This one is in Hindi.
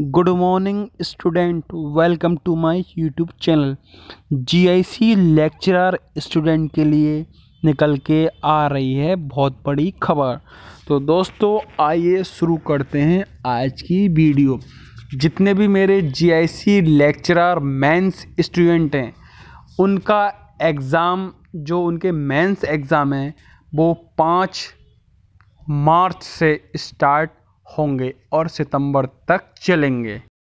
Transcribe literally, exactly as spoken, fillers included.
Good morning student, welcome to my YouTube channel. GIC lecturer student के लिए निकल के आ रही है बहुत बड़ी खबर। तो दोस्तों आइए शुरू करते हैं आज की वीडियो। जितने भी मेरे जीआईसी लेक्चरर मेंस स्टूडेंट हैं, उनका एग्ज़ाम जो उनके मेंस एग्ज़ाम है वो पाँच मार्च से स्टार्ट होंगे और सितंबर तक चलेंगे।